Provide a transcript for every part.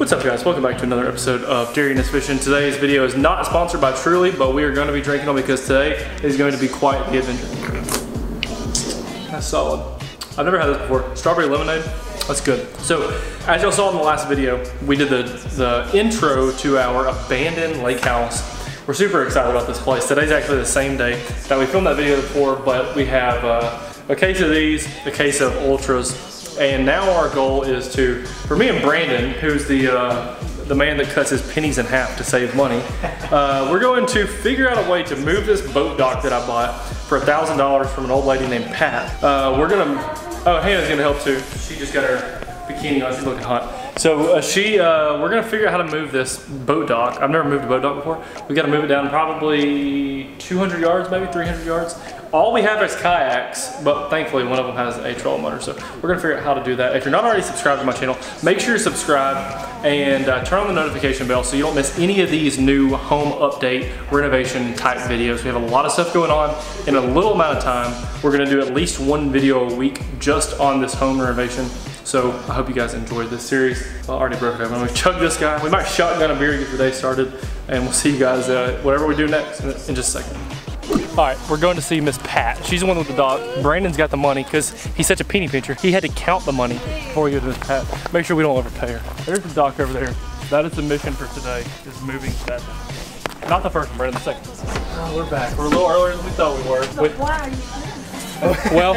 What's up, guys? Welcome back to another episode of Dairyness Fishing. Today's video is not sponsored by Truly, but we are going to be drinking them because today is going to be quite the adventure. That's solid. I've never had this before. Strawberry lemonade. That's good. So, as y'all saw in the last video, we did the intro to our abandoned lake house. We're super excited about this place. Today's actually the same day that we filmed that video before, but we have a case of these, a case of Ultras, and now our goal is to, for me and Brandon, who's the man that cuts his pennies in half to save money, we're going to figure out a way to move this boat dock that I bought for $1,000 from an old lady named Pat. We're gonna, oh, Hannah's gonna help too. She just got her bikini on, she's looking hot. So we're gonna figure out how to move this boat dock. I've never moved a boat dock before. We gotta move it down probably 200 yards, maybe 300 yards. All we have is kayaks, but thankfully one of them has a trolling motor. So we're gonna figure out how to do that. If you're not already subscribed to my channel, make sure you subscribe and turn on the notification bell so you don't miss any of these new home update, renovation type videos. We have a lot of stuff going on in a little amount of time. We're gonna do at least one video a week just on this home renovation. So I hope you guys enjoyed this series. I already broke it open. We chugged this guy. We might shotgun a beer to get the day started, and we'll see you guys whatever we do next in just a second. All right, we're going to see Miss Pat. She's the one with the dog. Brandon's got the money because he's such a penny pincher. He had to count the money before we go to Miss Pat. Make sure we don't overpay her. There's the dock over there. That is the mission for today, is moving that. Not the first one, Brandon, the second. Oh, we're back. We're a little earlier than we thought we were. So why are you here? Well,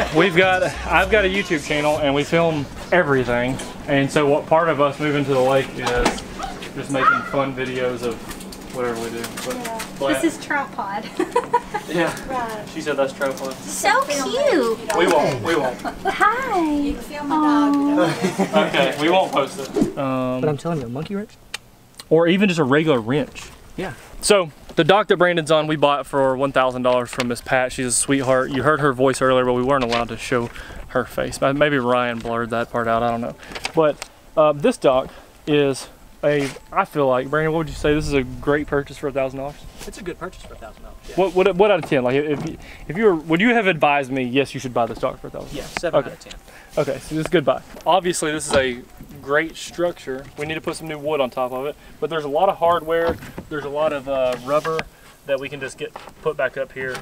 I've got a YouTube channel and we film everything, and so what part of us moving to the lake is just making fun videos of whatever we do. But, yeah. But this is tripod. Yeah. Right. She said that's tripod. So cute. We won't. Hi. You can film the dog. Okay, we won't post it. But I'm telling you, a monkey wrench? Or even just a regular wrench. Yeah. So the dock that Brandon's on, we bought for $1,000 from Miss Pat. She's a sweetheart. You heard her voice earlier, but we weren't allowed to show her face. Maybe Ryan blurred that part out, I don't know. But this dock is I feel like, Brandon, what would you say? This is a great purchase for $1,000? It's a good purchase for $1,000, yeah. What out of 10? Like, would you have advised me, yes, you should buy this dock for $1,000? Yeah, 7 okay. Out of 10. Okay, so this is good buy. Obviously, this is a great structure. We need to put some new wood on top of it, but there's a lot of hardware. There's a lot of rubber that we can just get put back up here.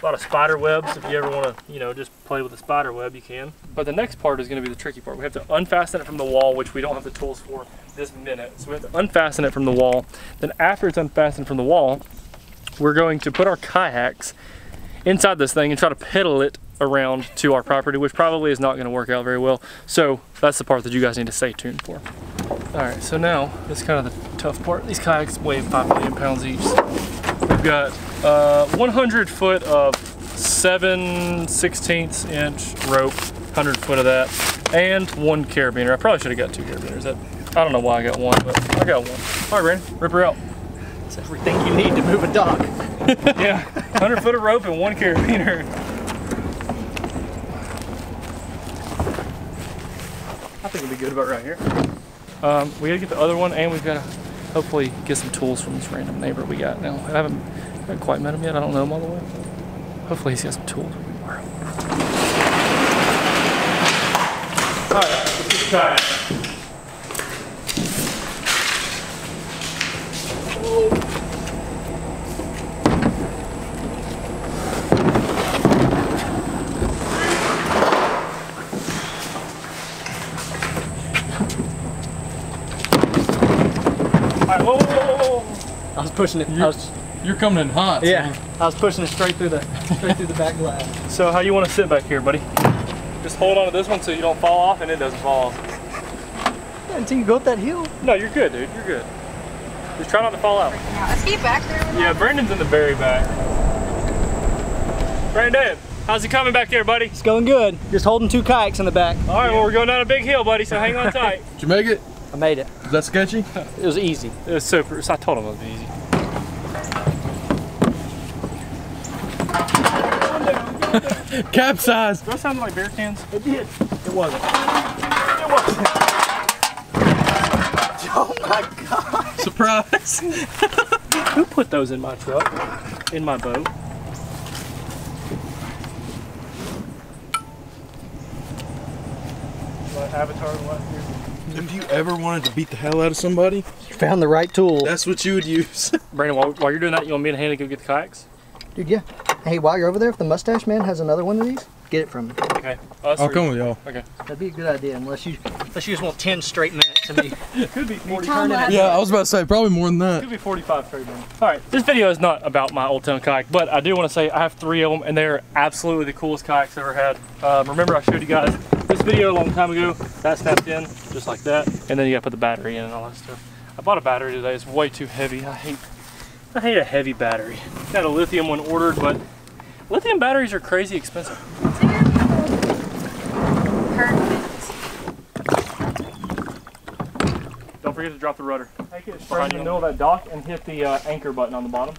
A lot of spider webs. If you ever want to, you know, just play with a spider web, you can. But the next part is going to be the tricky part. We have to unfasten it from the wall, which we don't have the tools for this minute. So we have to unfasten it from the wall. Then after it's unfastened from the wall, we're going to put our kayaks inside this thing and try to pedal it around to our property, which probably is not going to work out very well. So that's the part that you guys need to stay tuned for. All right, so now it's kind of the tough part. These kayaks weigh 5 million pounds each. We've got 100 foot of 7/16 inch rope, 100 foot of that, and one carabiner. I probably should have got two carabiners. I don't know why I got one, but I got one. All right, Brandon, rip her out. That's everything you need to move a dock. Yeah, 100 foot of rope and one carabiner. I think it'll be good about right here. We gotta get the other one, and we've gotta hopefully get some tools from this random neighbor we got now. I haven't quite met him yet. I don't know him all the way. Hopefully he's got some tools. All right, let's get tired. I was pushing it. You're coming in hot. Yeah, man. I was pushing it straight through the back glass. So how you want to sit back here, buddy? Just hold on to this one so you don't fall off, and it doesn't fall off. Yeah, until you go up that hill. No, you're good, dude. You're good. Just try not to fall out. Is he back there? Yeah, Brandon's in the very back. Brandon. How's it coming back there, buddy? It's going good. Just holding two kayaks in the back. All right, well, we're going down a big hill, buddy, so hang on tight. Did you make it? I made it. Was that sketchy? It was easy. It was super. I told him it was easy. Capsize. Does that sound like beer cans? It did. It wasn't. It wasn't. Oh my God. Surprise. Who put those in my truck? In my boat? What, Avatar what? If you ever wanted to beat the hell out of somebody, you found the right tool. That's what you would use. Brandon, while you're doing that, you want me and Hannah to go get the kayaks? Dude, yeah. Hey, while you're over there, if the mustache man has another one of these, get it from me. Okay. I'll come with y'all. Okay. That'd be a good idea, unless you just want 10 straight minutes. I mean, could be 40. Yeah, I was about to say, probably more than that. Could be 45 straight minutes. All right, this video is not about my Old Town kayak, but I do want to say I have three of them, and they're absolutely the coolest kayaks I've ever had. Remember, I showed you guys this video a long time ago. That snapped in, just like that. And then you got to put the battery in and all that stuff. I bought a battery today. It's way too heavy. I hate a heavy battery. Got a lithium one ordered, but lithium batteries are crazy expensive. Perfect. Don't forget to drop the rudder. Take it straight in the middle of that dock and hit the anchor button on the bottom.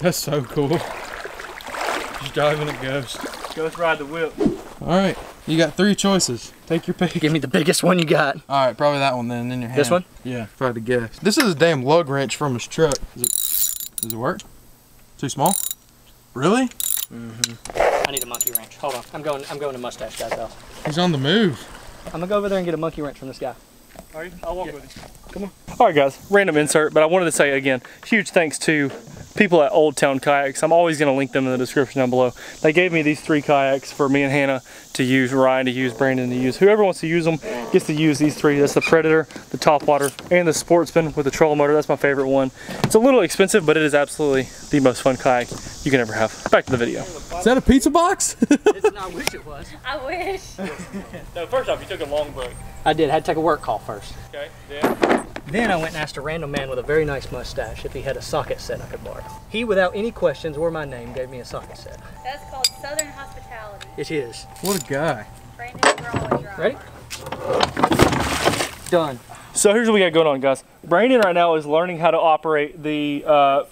That's so cool. Just diving at ghosts. Ghost ride the whip. All right, you got three choices. Take your pick. Give me the biggest one you got. All right, probably that one then in your hand. This one? Yeah, if I had to guess. This is a damn lug wrench from his truck. Does it work? Too small? Really? Mm-hmm. I need a monkey wrench. Hold on, I'm going to mustache guy's house. He's on the move. I'm gonna go over there and get a monkey wrench from this guy. All right, I'll walk with you. Come on. All right, guys, random insert, but I wanted to say again, huge thanks to people at Old Town Kayaks. I'm always going to link them in the description down below. They gave me these three kayaks for me and Hannah to use, Ryan to use, Brandon to use. Whoever wants to use them gets to use these three. That's the Predator, the Topwater, and the Sportsman with the trolling motor. That's my favorite one. It's a little expensive, but it is absolutely the most fun kayak you can ever have. Back to the video. Is that a pizza box? I wish it was. I wish. No, first off, you took a long break. I did. I had to take a work call first. Okay, yeah. Then I went and asked a random man with a very nice mustache if he had a socket set I could borrow. He, without any questions or my name, gave me a socket set. That's called Southern hospitality. It is. What a guy. Ready? Done. So here's what we got going on, guys. Brandon right now is learning how to operate the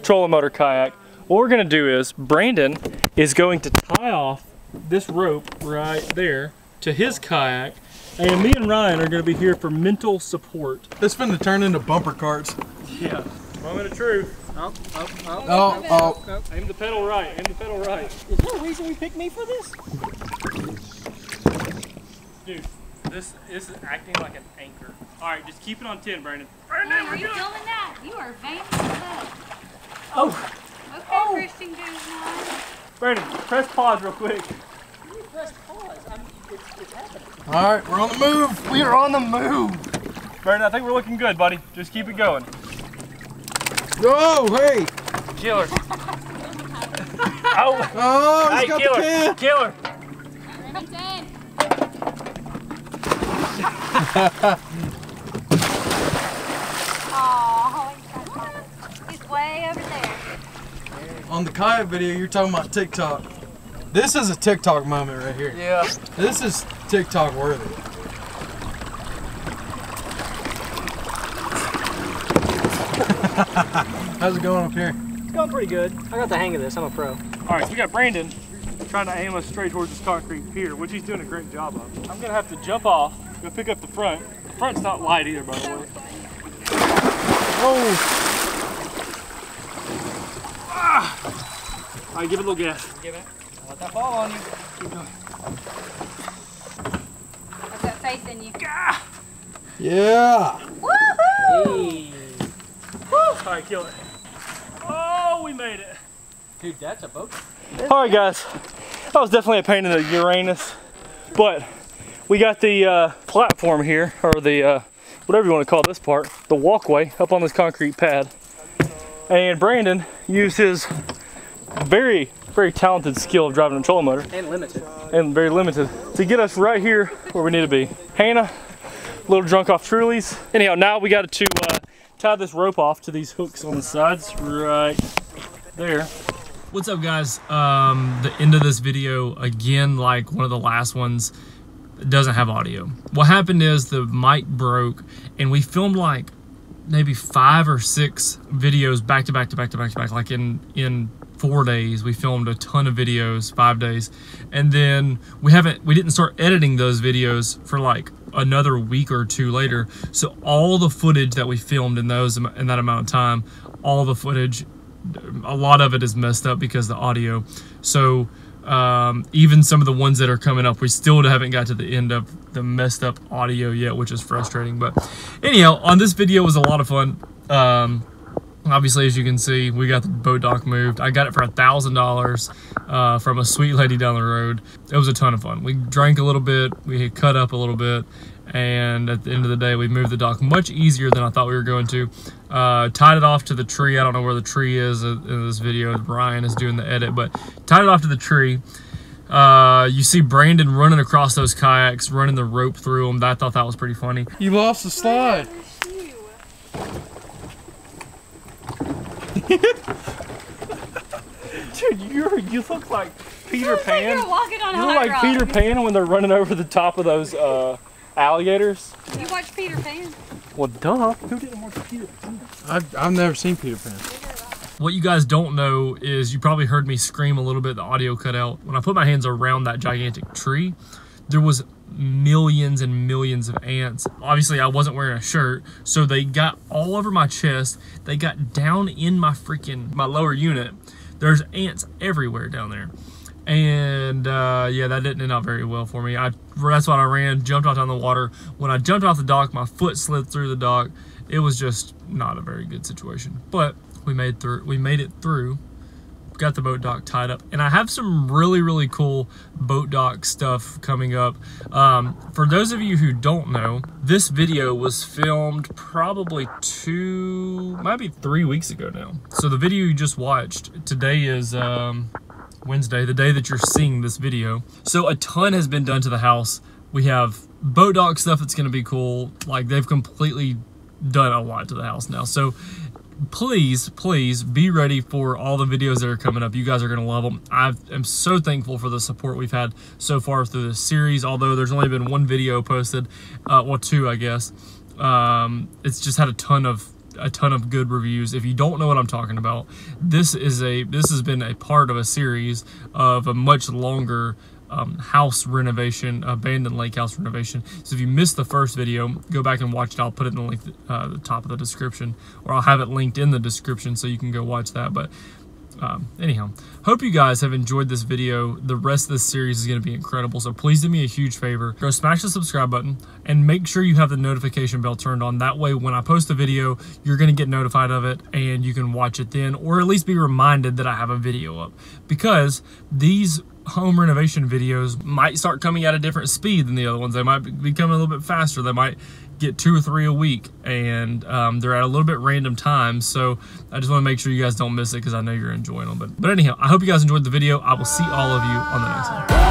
trolling motor kayak. What we're going to do is Brandon is going to tie off this rope right there to his kayak. And me and Ryan are going to be here for mental support. This is going to turn into bumper carts. Yeah. Moment of truth. Oh. Aim the pedal right. Aim the pedal right. Is there a reason we picked me for this? Dude, this is acting like an anchor. All right, just keep it on 10, Brandon. Brandon, we're doing that. You are vain as hell. Oh. Okay, Christian Guzman. Brandon, press pause real quick. You press pause. I mean, it's happening. All right, we're on the move. We are on the move. Brandon, I think we're looking good, buddy. Just keep it going. Oh, hey. Killer. Oh, he's got the pin. Killer. Brandon's in. He's way over there. On the kayak video, you're talking about TikTok. This is a TikTok moment right here. Yeah. This is TikTok worthy. How's it going up here? It's going pretty good. I got the hang of this. I'm a pro. All right, so we got Brandon trying to aim us straight towards this concrete pier, which he's doing a great job of. I'm gonna have to jump off, go pick up the front. The front's not light either, by the way. Oh! Ah! All right, give it a little gas. Give it. Let that fall on you. Keep going. I've got faith in you. Yeah. Woohoo! Hey. Woo. All right, kill it. Oh, we made it. Dude, that's a boat. All right, guys. That was definitely a pain in the Uranus, but we got the platform here, or the whatever you want to call this part, the walkway up on this concrete pad. And Brandon used his very talented skill of driving a trolling motor. And limited. And very limited. To get us right here where we need to be. Hannah, a little drunk off Truly's. Anyhow, now we got to tie this rope off to these hooks on the sides right there. What's up, guys? The end of this video, again, like one of the last ones, doesn't have audio. What happened is the mic broke and we filmed like maybe 5 or 6 videos back to back to back to back to back. Like in 4 days, we filmed a ton of videos, 5 days. And then we didn't start editing those videos for like another week or two later. So all the footage that we filmed in that amount of time, all the footage, a lot of it is messed up because of the audio. So even some of the ones that are coming up, we still haven't got to the end of the messed up audio yet, which is frustrating. But anyhow, on this video was a lot of fun. Obviously, as you can see, we got the boat dock moved. I got it for $1,000 from a sweet lady down the road. It was a ton of fun. We drank a little bit, we cut up a little bit, and at the end of the day, we moved the dock much easier than I thought we were going to. Tied it off to the tree. I don't know where the tree is in this video. Brian is doing the edit, but tied it off to the tree. You see Brandon running across those kayaks, running the rope through them. I thought that was pretty funny. You lost the slide. Dude, you look like Peter Pan. You look like Peter Pan when they're running over the top of those alligators. You watch Peter Pan? Well, duh. Who didn't watch Peter Pan? I've never seen Peter Pan. What you guys don't know is you probably heard me scream a little bit, the audio cut out. When I put my hands around that gigantic tree, there was millions and millions of ants. Obviously, I wasn't wearing a shirt, so they got all over my chest. They got down in my freaking, my lower unit. There's ants everywhere down there. And yeah, that didn't end out very well for me. That's why I ran, jumped out on the water. When I jumped off the dock, my foot slid through the dock. It was just not a very good situation. But we made it through. Got the boat dock tied up, and I have some really cool boat dock stuff coming up. For those of you who don't know, this video was filmed probably 2, maybe 3 weeks ago now. So the video you just watched today is Wednesday, the day that you're seeing this video. So a ton has been done to the house. We have boat dock stuff that's going to be cool. Like, they've completely done a lot to the house now. So please be ready for all the videos that are coming up. You guys are going to love them. I am so thankful for the support we've had so far through this series, although there's only been 1 video posted, well, 2, I guess. It's just had a ton of good reviews. If you don't know what I'm talking about, this has been a part of a series of a much longer house renovation, abandoned lake house renovation. So if you missed the first video, go back and watch it. I'll put it in the link, the top of the description, or I'll have it linked in the description so you can go watch that. But anyhow, hope you guys have enjoyed this video. The rest of this series is going to be incredible, so please do me a huge favor. Go smash the subscribe button and make sure you have the notification bell turned on. That way, when I post a video, you're going to get notified of it and you can watch it then, or at least be reminded that I have a video up, because these home renovation videos might start coming at a different speed than the other ones. They might be coming a little bit faster. They might get 2 or 3 a week, and they're at a little bit random times. So I just want to make sure you guys don't miss it, because I know you're enjoying them. But anyhow, I hope you guys enjoyed the video. I will see all of you on the next one.